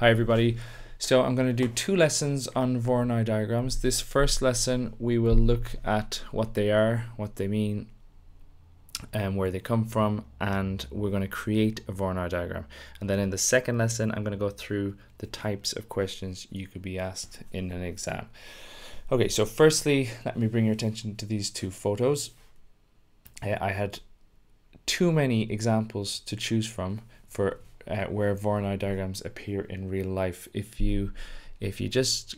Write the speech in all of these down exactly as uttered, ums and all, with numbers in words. Hi everybody. So I'm going to do two lessons on Voronoi diagrams. This first lesson we will look at what they are, what they mean, and where they come from, and we're going to create a Voronoi diagram. And then in the second lesson I'm going to go through the types of questions you could be asked in an exam. Okay, so firstly let me bring your attention to these two photos. I had too many examples to choose from for uh, where Voronoi diagrams appear in real life. If you if you just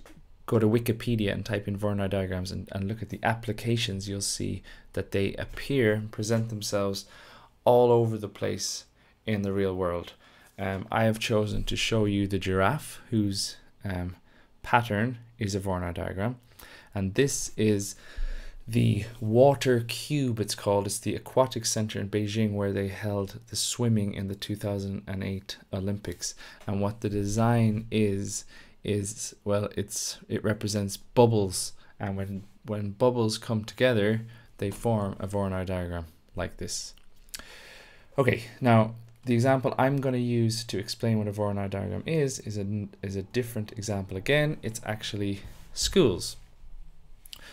go to Wikipedia and type in Voronoi diagrams and, and look at the applications, you'll see that they appear and present themselves all over the place in the real world. Um, I have chosen to show you the giraffe whose um, pattern is a Voronoi diagram, and this is the water cube, it's called. It's the aquatic center in Beijing where they held the swimming in the two thousand eight Olympics. And what the design is, is, well, it's it represents bubbles. And when, when bubbles come together, they form a Voronoi diagram like this. Okay, now the example I'm going to use to explain what a Voronoi diagram is, is a, is a different example again. It's actually schools.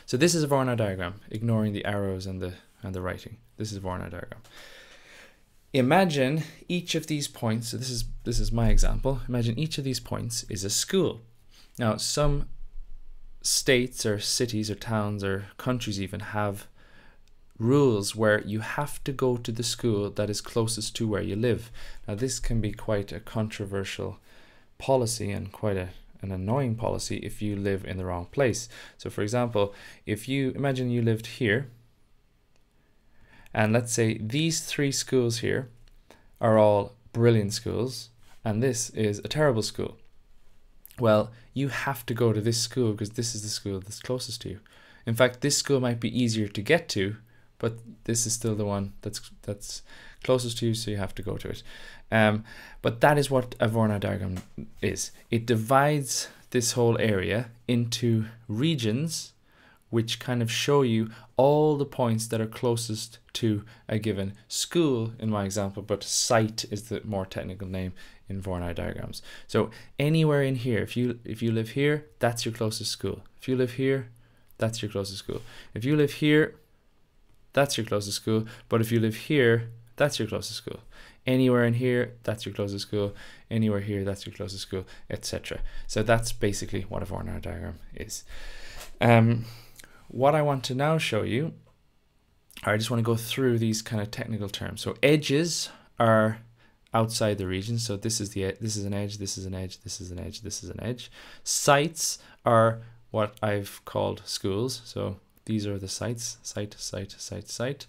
So this is a Voronoi diagram, ignoring the arrows and the and the writing. This is a Voronoi diagram. Imagine each of these points. So this is this is my example. Imagine each of these points is a school. Now some states or cities or towns or countries even have rules where you have to go to the school that is closest to where you live. Now this can be quite a controversial policy and quite a an annoying policy if you live in the wrong place. So for example, if you imagine you lived here, and let's say these three schools here are all brilliant schools and this is a terrible school. Well, you have to go to this school because this is the school that's closest to you. In fact, this school might be easier to get to, but this is still the one that's that's closest to you, so you have to go to it. Um, but that is what a Voronoi diagram is. It divides this whole area into regions which kind of show you all the points that are closest to a given school in my example, but site is the more technical name in Voronoi diagrams. So anywhere in here, if you, if you live here, that's your closest school. If you live here, that's your closest school. If you live here, that's your closest school. But if you live here, that's your closest school. Anywhere in here, that's your closest school. Anywhere here, that's your closest school, et cetera. So that's basically what a Voronoi diagram is. Um, what I want to now show you, I just want to go through these kind of technical terms. So edges are outside the region. So this is the this is an edge. This is an edge. This is an edge. This is an edge. Sites are what I've called schools. So these are the sites. Site, site, site, site.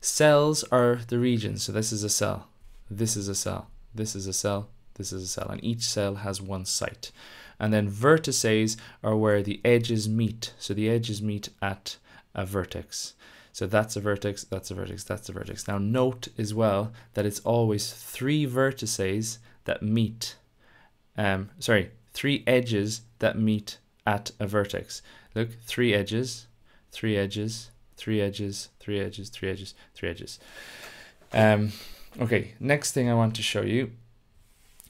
Cells are the regions. So this is a cell. This is a cell. This is a cell. This is a cell. And each cell has one site. And then vertices are where the edges meet. So the edges meet at a vertex. So that's a vertex. That's a vertex. That's a vertex. Now note as well that it's always three vertices that meet. Um, sorry, three edges that meet at a vertex. Look, three edges. Three edges, three edges, three edges, three edges, three edges. Um, okay, next thing I want to show you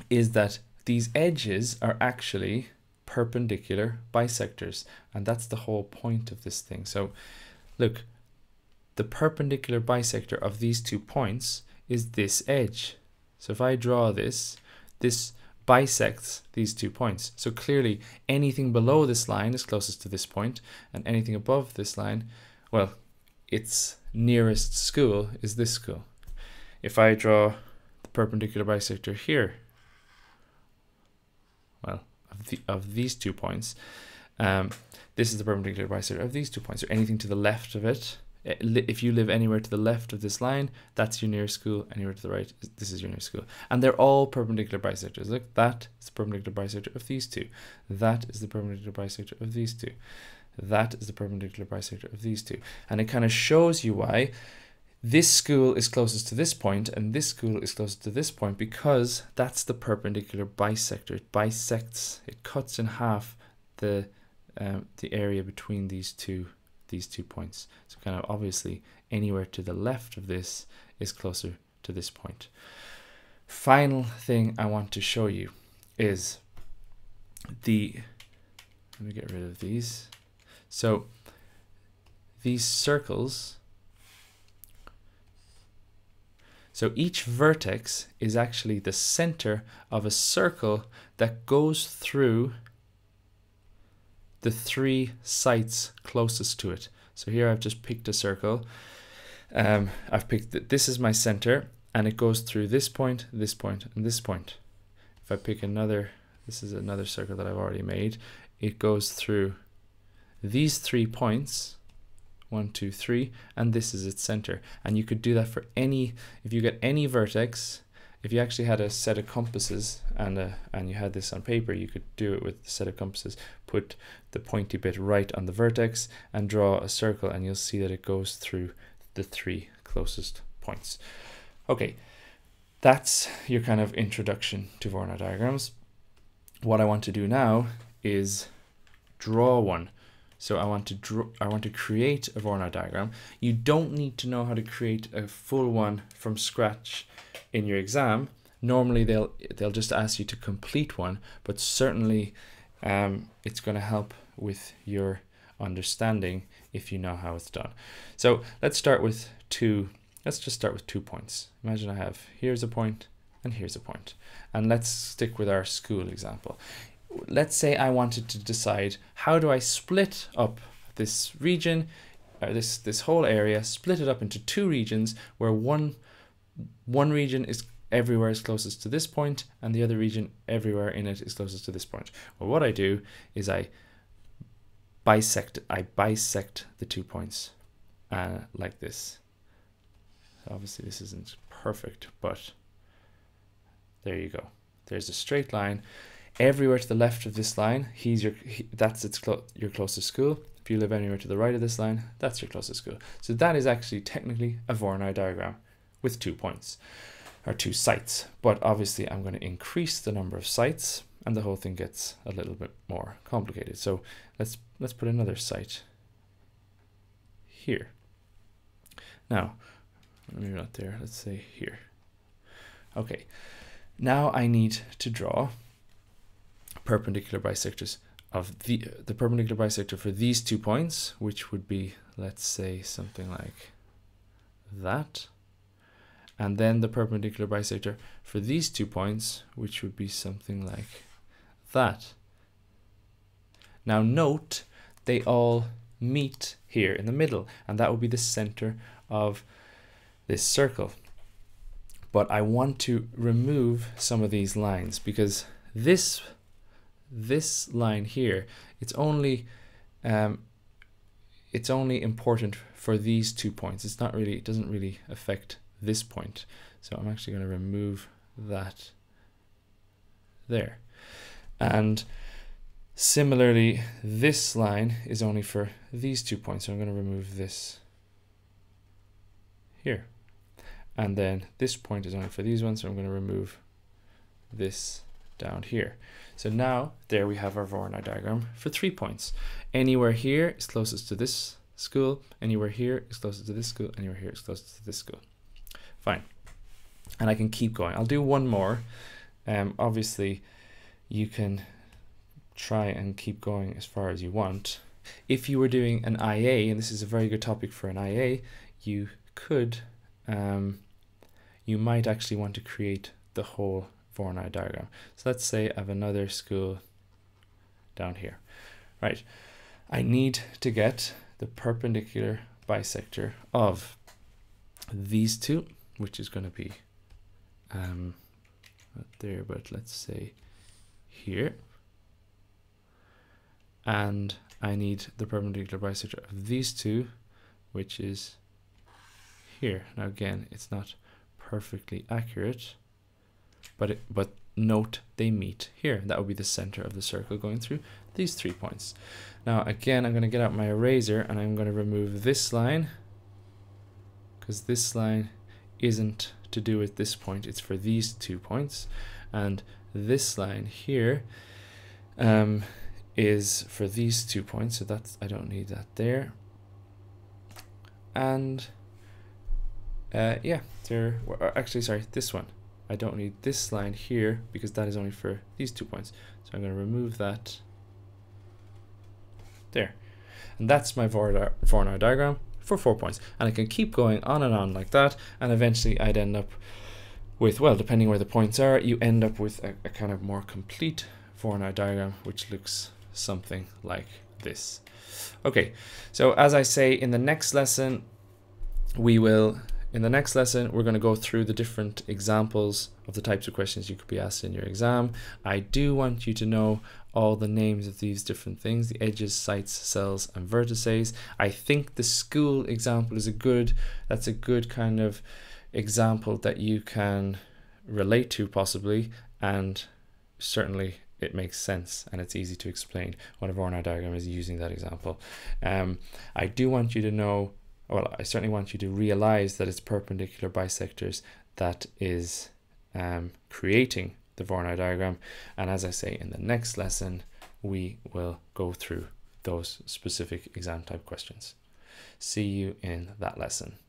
is that these edges are actually perpendicular bisectors, and that's the whole point of this thing. So look, the perpendicular bisector of these two points is this edge. So if I draw this, this bisects these two points. So clearly anything below this line is closest to this point, and anything above this line, well, its nearest school is this school. If I draw the perpendicular bisector here, well, of, the, of these two points, um, this is the perpendicular bisector of these two points, or anything to the left of it. If you live anywhere to the left of this line, that's your nearest school. Anywhere to the right, this is your nearest school. And they're all perpendicular bisectors. Look, that is the perpendicular bisector of these two. That is the perpendicular bisector of these two. That is the perpendicular bisector of these two. And it kind of shows you why this school is closest to this point and this school is closest to this point, because that's the perpendicular bisector. It bisects, it cuts in half the, um, the area between these two these two points. So kind of obviously anywhere to the left of this is closer to this point. Final thing I want to show you is the, let me get rid of these. So these circles, so each vertex is actually the center of a circle that goes through the three sites closest to it. So here I've just picked a circle. Um, I've picked, th this is my center, and it goes through this point, this point, and this point. If I pick another, this is another circle that I've already made. It goes through these three points, one, two, three, and this is its center. And you could do that for any, if you get any vertex, if you actually had a set of compasses and a, and you had this on paper, you could do it with the set of compasses, put the pointy bit right on the vertex and draw a circle, and you'll see that it goes through the three closest points. Okay, that's your kind of introduction to Voronoi diagrams. What I want to do now is draw one. So I want to draw, I want to create a Voronoi diagram. You don't need to know how to create a full one from scratch in your exam. Normally they'll they'll just ask you to complete one, but certainly um, it's going to help with your understanding if you know how it's done. So let's start with two. Let's just start with two points. Imagine I have, here's a point and here's a point. And let's stick with our school example. Let's say I wanted to decide, how do I split up this region, or this this whole area, split it up into two regions where one one region is everywhere is closest to this point and the other region everywhere in it is closest to this point. Well, what I do is I bisect I bisect the two points uh, like this. So obviously this isn't perfect, but there you go. There's a straight line. Everywhere to the left of this line, he's your he, that's its clo your closest school. If you live anywhere to the right of this line, that's your closest school. So that is actually technically a Voronoi diagram with two points or two sites. But obviously I'm going to increase the number of sites and the whole thing gets a little bit more complicated. So let's let's put another site here. Now, maybe not there, let's say here. Okay, now I need to draw perpendicular bisectors of the the perpendicular bisector for these two points, which would be, let's say, something like that, and then the perpendicular bisector for these two points, which would be something like that. Now note, they all meet here in the middle, and that would be the center of this circle. But I want to remove some of these lines, because this this line here, it's only um, it's only important for these two points. It's not really, it doesn't really affect this point. So I'm actually going to remove that there. And similarly, this line is only for these two points. So I'm going to remove this here. And then this point is only for these ones. So I'm going to remove this down here. So now there we have our Voronoi diagram for three points. Anywhere here is closest to this school, anywhere here is closest to this school, anywhere here is closest to this school. Fine. And I can keep going. I'll do one more. Um, obviously you can try and keep going as far as you want. If you were doing an I A, and this is a very good topic for an I A, you could, um, you might actually want to create the whole Voronoi diagram. So let's say I have another school down here. Right, I need to get the perpendicular bisector of these two, which is going to be um, not there, but let's say here. And I need the perpendicular bisector of these two, which is here. Now again, it's not perfectly accurate. But, it, but note, they meet here. That would be the center of the circle going through these three points. Now again, I'm going to get out my eraser and I'm going to remove this line, because this line isn't to do with this point, it's for these two points. And this line here um, is for these two points, so that's, I don't need that there. And uh, yeah, there, actually sorry, this one. I don't need this line here because that is only for these two points. So I'm going to remove that there. And that's my Voronoi diagram for four points. And I can keep going on and on like that. And eventually I'd end up with, well, depending where the points are, you end up with a, a kind of more complete Voronoi diagram, which looks something like this. Okay, so as I say, in the next lesson, we will, in the next lesson, we're going to go through the different examples of the types of questions you could be asked in your exam. I do want you to know all the names of these different things, the edges, sites, cells, and vertices. I think the school example is a good, that's a good kind of example that you can relate to possibly, and certainly it makes sense and it's easy to explain when a Voronoi diagram is using that example. Um, I do want you to know, well, I certainly want you to realize that it's perpendicular bisectors that is um, creating the Voronoi diagram. And as I say, in the next lesson, we will go through those specific exam type questions. See you in that lesson.